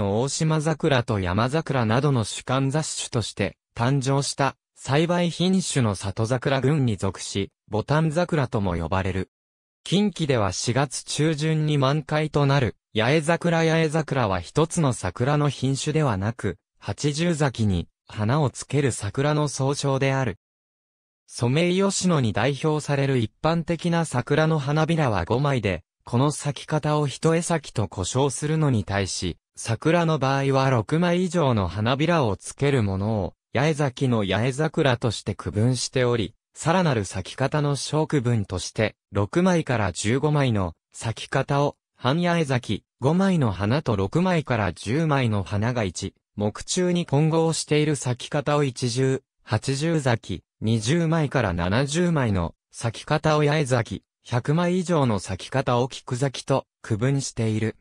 の大島桜と山桜などの主観雑種として誕生した栽培品種の里桜群に属し、牡丹桜とも呼ばれる。近畿では4月中旬に満開となる八重桜。八重桜は一つの桜の品種ではなく、80咲きに花をつける桜の総称である。ソメイヨシノに代表される一般的な桜の花びらは5枚で、この咲き方を一重咲きと呼称するのに対し、桜の場合は6枚以上の花びらをつけるものを、八重咲きの八重桜として区分しており、さらなる咲き方の小区分として、6枚から15枚の咲き方を、半八重咲き、5枚の花と6枚から10枚の花が1、木中に混合している咲き方を一重、80咲き、20枚から70枚の咲き方を八重咲き、100枚以上の咲き方を菊咲きと区分している。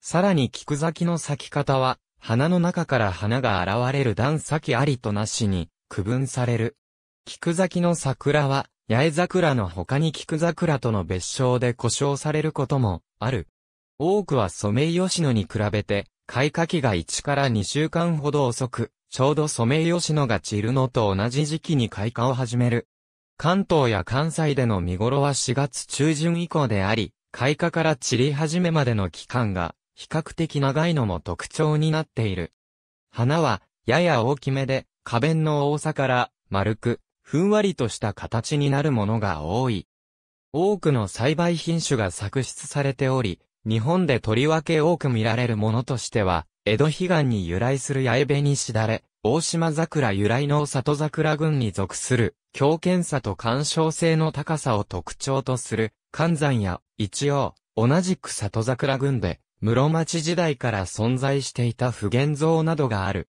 さらに菊咲きの咲き方は、花の中から花が現れる段咲きありとなしに区分される。菊咲きの桜は、八重桜の他に菊桜との別称で呼称されることもある。多くはソメイヨシノに比べて、開花期が1から2週間ほど遅く、ちょうどソメイヨシノが散るのと同じ時期に開花を始める。関東や関西での見頃は4月中旬以降であり、開花から散り始めまでの期間が、比較的長いのも特徴になっている。花は、やや大きめで、花弁の多さから、丸く、ふんわりとした形になるものが多い。多くの栽培品種が作出されており、日本でとりわけ多く見られるものとしては、江戸彼岸に由来する八重紅しだれ、大島桜由来の里桜群に属する、強健さと鑑賞性の高さを特徴とする、寒山や一葉、同じく里桜群で、室町時代から存在していた不現像などがある。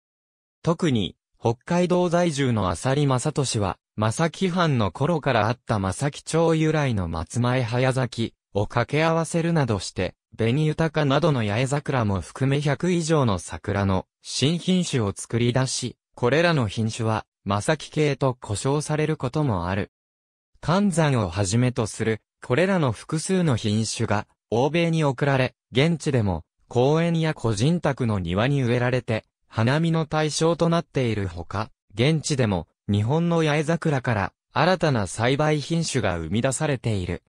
特に、北海道在住の浅利正利は、正木藩の頃からあった正木町由来の松前早咲きを掛け合わせるなどして、紅豊かなどの八重桜も含め100以上の桜の新品種を作り出し、これらの品種は、正木系と呼称されることもある。寒山をはじめとする、これらの複数の品種が、欧米に送られ、現地でも公園や個人宅の庭に植えられて、花見の対象となっているほか、現地でも日本の八重桜から新たな栽培品種が生み出されている。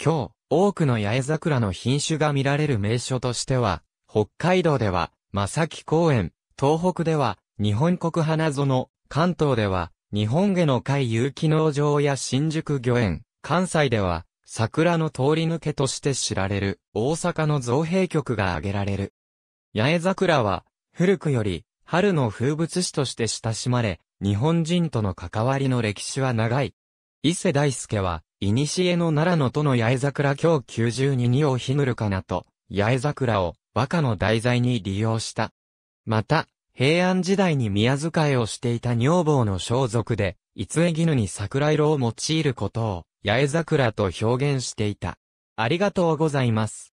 今日、多くの八重桜の品種が見られる名所としては、北海道では正木公園、東北では日本国花園、関東では日本花の会有機農場や新宿御苑、関西では、桜の通り抜けとして知られる大阪の造幣局が挙げられる。八重桜は古くより春の風物詩として親しまれ、日本人との関わりの歴史は長い。伊勢大輔は、古の奈良の都の八重桜狂92をひぬるかなと、八重桜を和歌の題材に利用した。また、平安時代に宮仕えをしていた女房の装束で、いつえぎぬに桜色を用いることを、八重桜と表現していた。ありがとうございます。